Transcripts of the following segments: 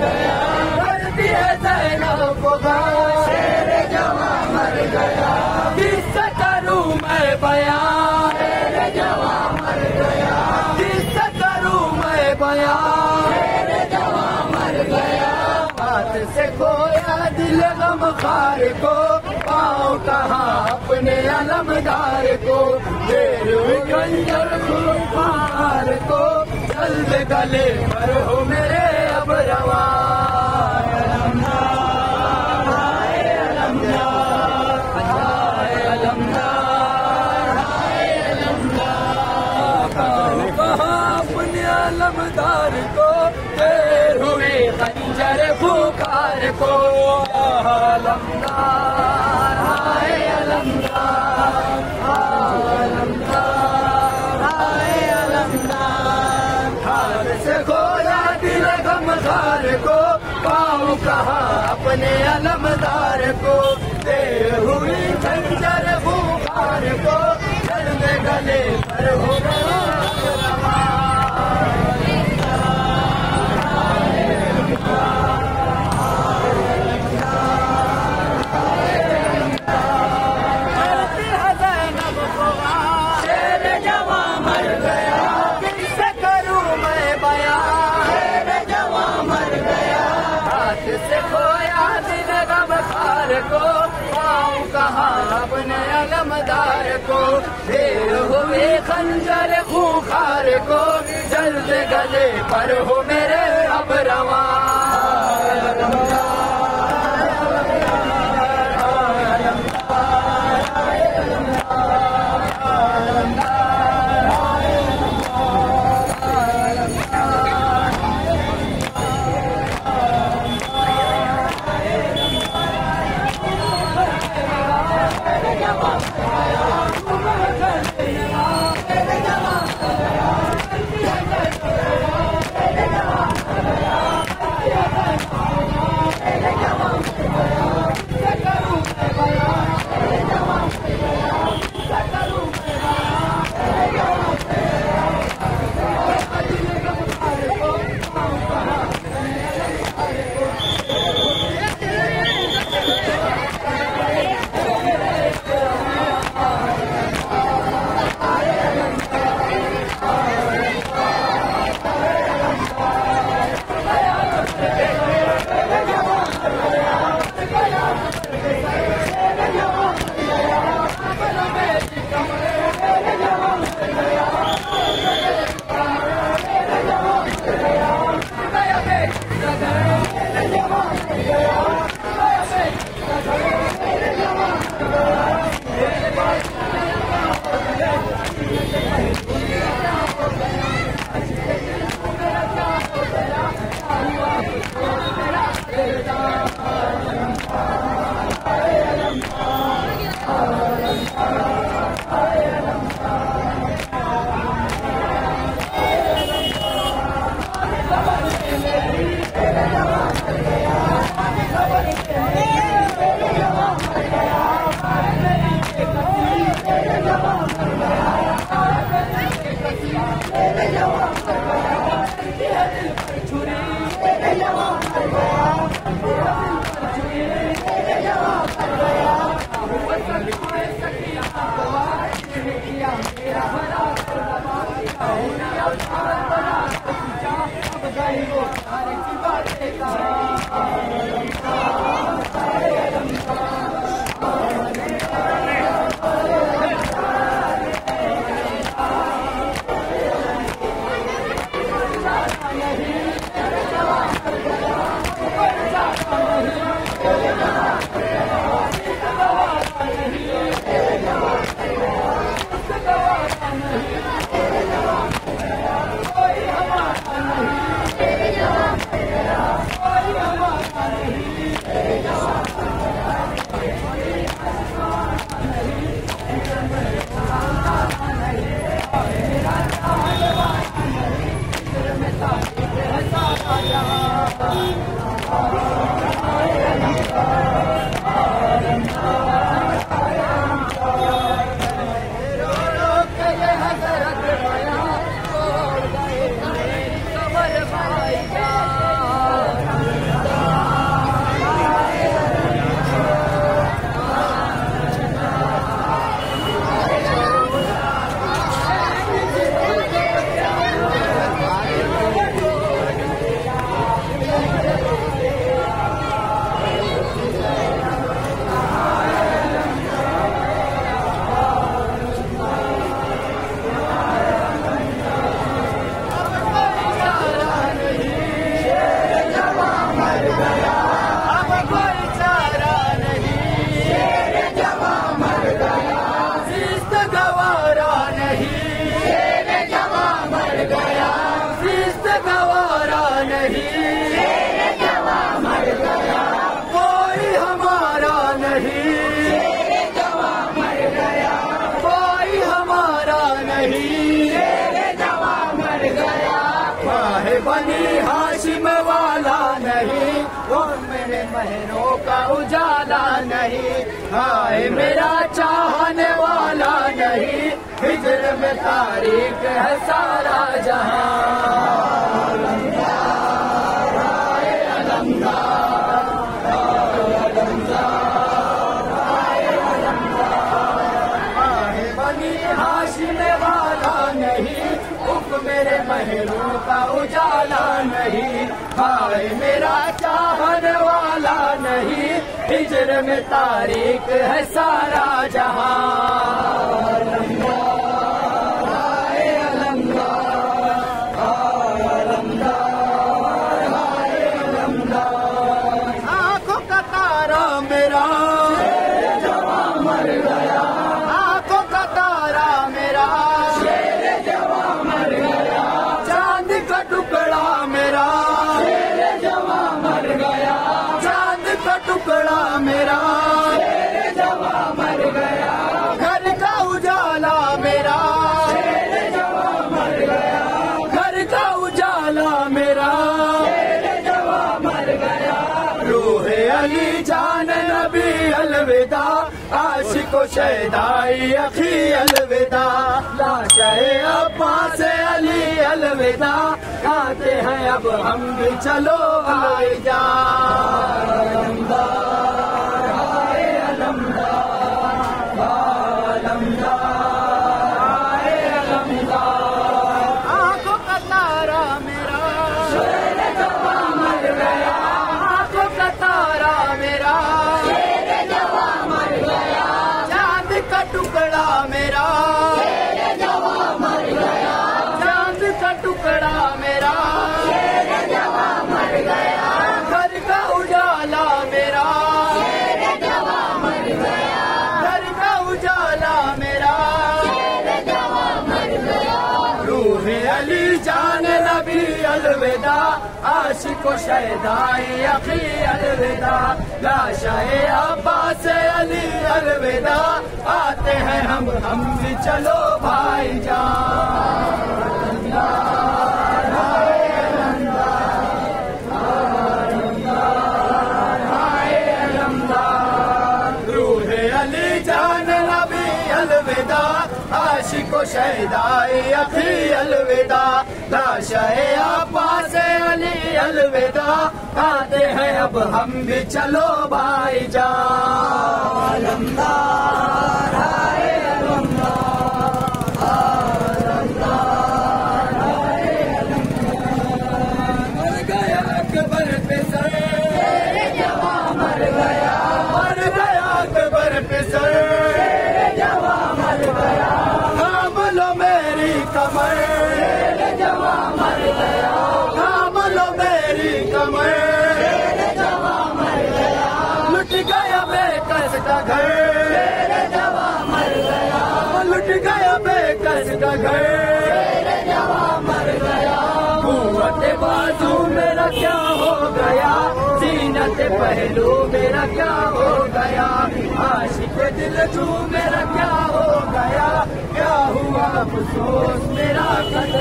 गया, कर दिया ज़ैनब को घायल, शेर जवां मर गया, किससे करूं मैं बयां, शेर जवां मर गया, किससे करूं मैं बयां, शेर जवां मर गया। बात से खोया दिल गमखार को, पाओ कहाँ अपने अलमदार को, खुमार को, जल्द गले पर हो मेरे अब रवा। अलमदार को देर हुए खंजर पुकार को, अलमदार हाय अलमदार हाय अलमदार हाय अलमदार। हाथ से खोया दिल गमदार को, पाऊं कहाँ अपने अलमदार को, देर हुई खंजर पुकार को, जल्द गले पर हो को, पाऊं कहाँ अपने अलमदार को, देर हुए खंजर खूंखार को, जल्द गले पर हो मेरे अब रवा। बनी हाशिम वाला नहीं, वो मेरे महरों का उजाला नहीं। हाय मेरा चाहने वाला नहीं, हिज्र में तारीख है सारा जहां। मेरे महरों का उजाला नहीं, हाय मेरा चाहने वाला नहीं, हिज्र में तारीख है सारा जहां। मेरा जवा मर गया, घर का उजाला मेरा जवा मर गया, घर का उजाला मेरा जवा मर गया। रूहे अली जान नबी अलविदा, आशिको शैदाई अखी अलविदा, लाशे अब्बास अली अलविदा, गाते हैं अब हम भी चलो आए जा। अलविदा आशिको शैदाई अखी अलविदा, लाशाए अब्बास अली अलविदा, आते हैं हम भी चलो भाई जान। आशिको शहदाई अखी अलविदा, लाशाए अब्बास अली अलविदा, आते हैं अब हम भी चलो भाई जान। बाजू मेरा क्या हो गया, जीनत पहलू मेरा क्या हो गया, आशिक दिल छू मेरा क्या हो गया, क्या हुआ अफसोस मेरा कट।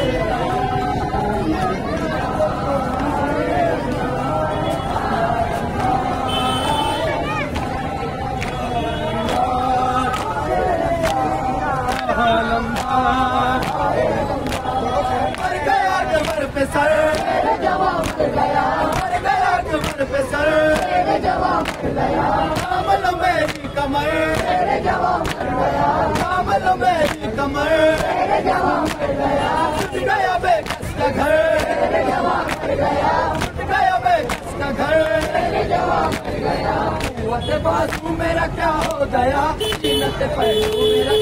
बाजू मेरा क्या हो गया, जीनत पहलू मेरा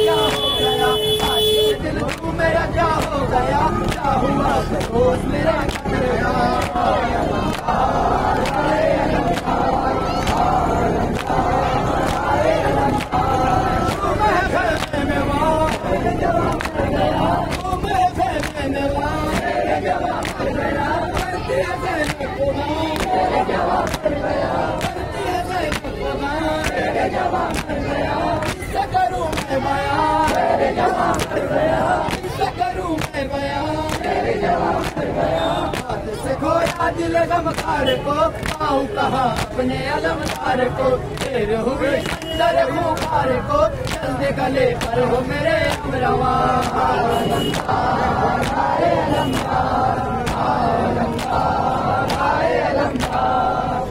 क्या हो गया, आशिक दिल तू मेरा क्या हो गया, क्या हुआ अफसोस मेरा कट गया। दिल गमकार को पाऊं कहा अपने अलमदार को तेरे हुए सर मुखार को जल्द गले पर हो मेरे अमरवा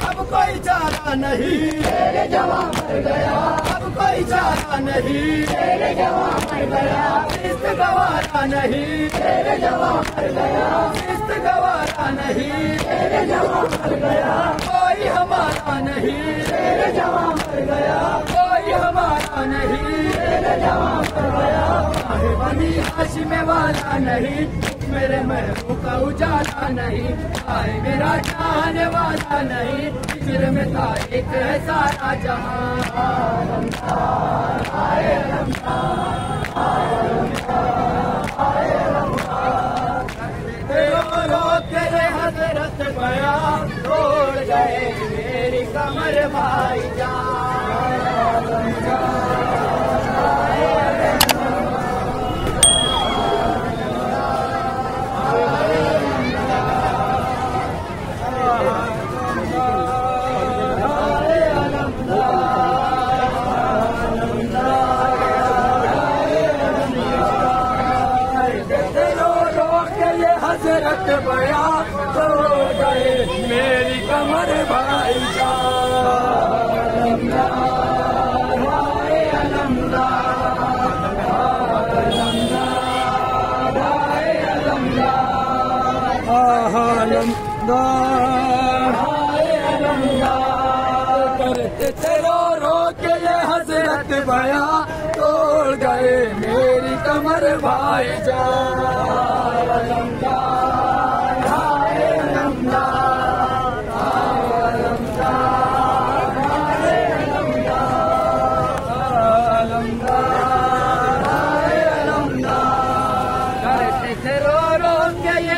अब कोई चारा नहीं तेरे जवा मर गया अब कोई चारा नहीं तेरे जवा मर गया किस्त गवारा नहीं तेरे जवा मर गया किस्त गवारा नहीं मर गया कोई हमारा नहीं तेरे जवा मर गया कोई हमारा नहीं तेरे जवा मर गया अरे बनी हाशिमे वाला नहीं मेरे महबूब का उजाला नहीं आए मेरा चाहने वाला नहीं जिगर में था एक सारा मेरी कमर भाई हजरत बया तो गए मेरी कमर भाई चलो रो के ये हजरत बया तोड़ गए मेरी कमर भाई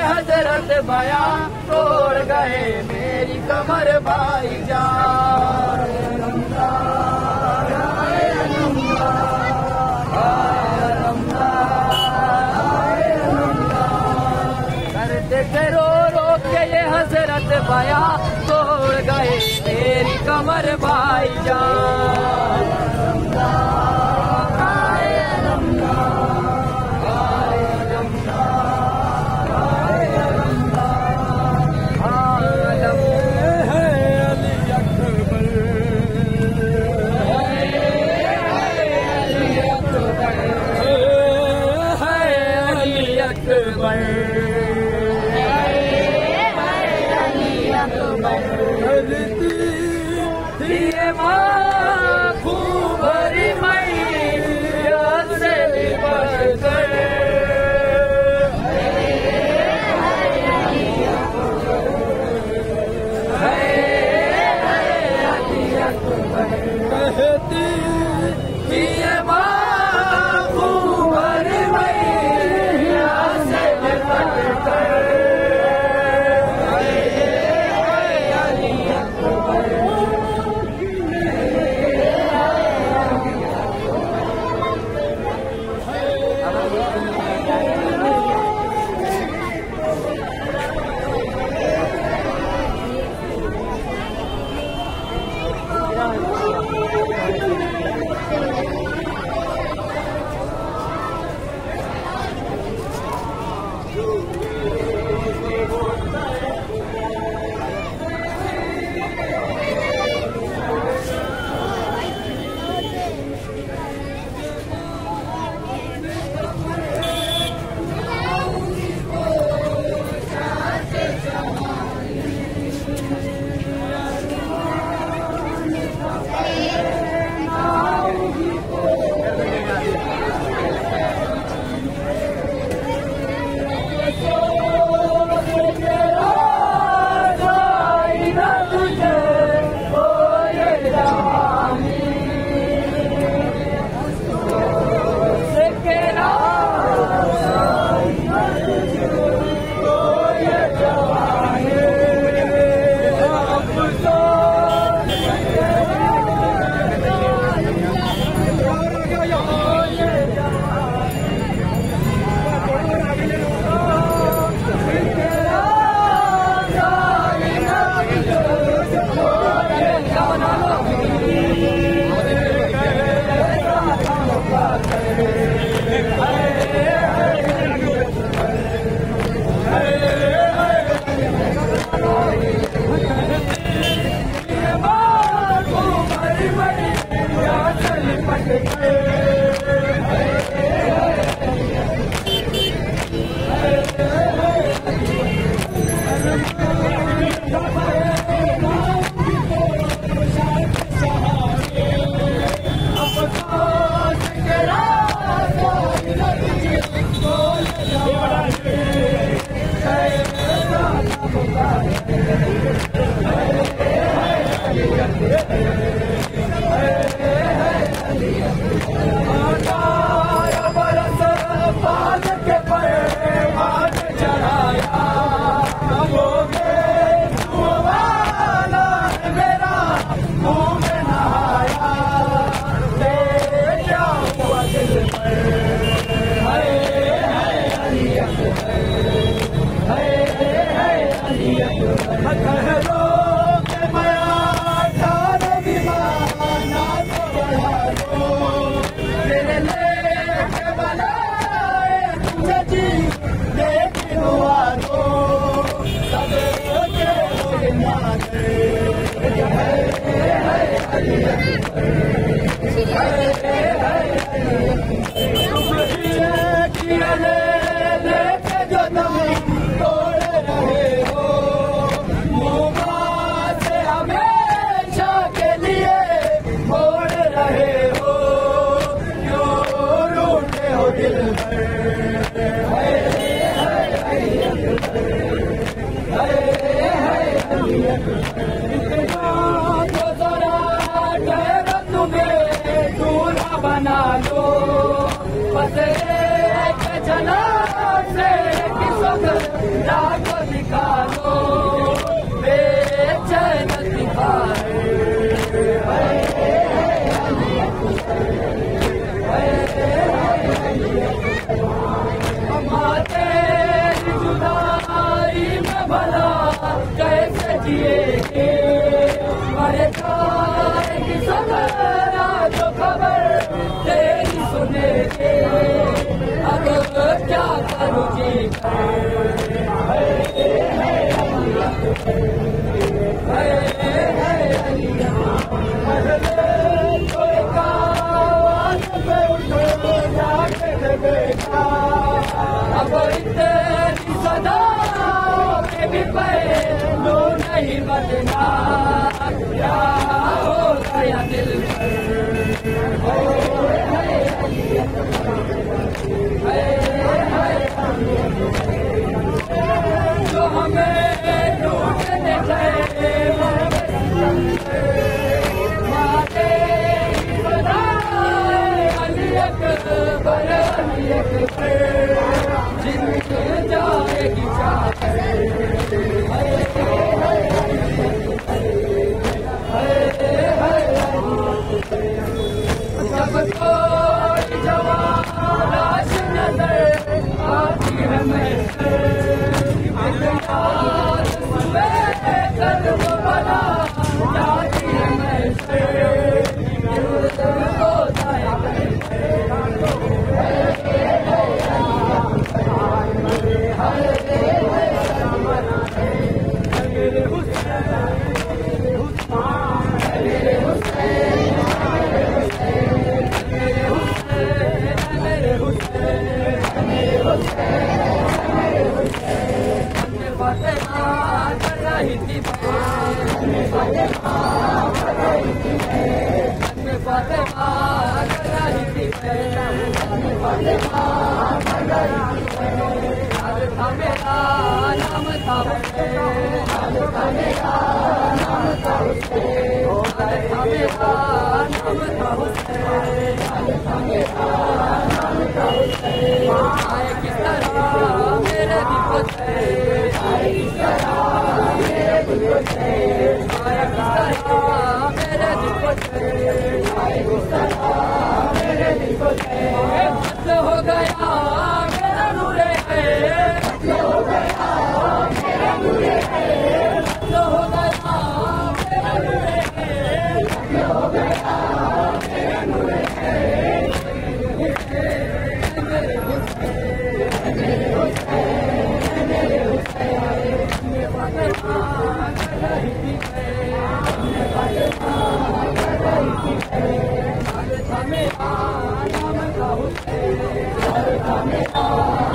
हजरत बया तोड़ गए मेरी कमर भाई जान करते थे रो रो के ये हजरत बया तोड़ गए मेरी कमर भाई जान बना लो बस एक जना से दिखा दो बेचैन दिखाए हमारे जुदाई में भला कैसे जिएंगे मरे की सगरा जो खबर तेरी सुने के अगर क्या करूँ जी अब इतनी सदा के भी पैलो नहीं बजना क्या हो गया दिल पर जो हमें लूटने गए मारे बना अली अकबर अली अकबर जिनके जाएगी Amen.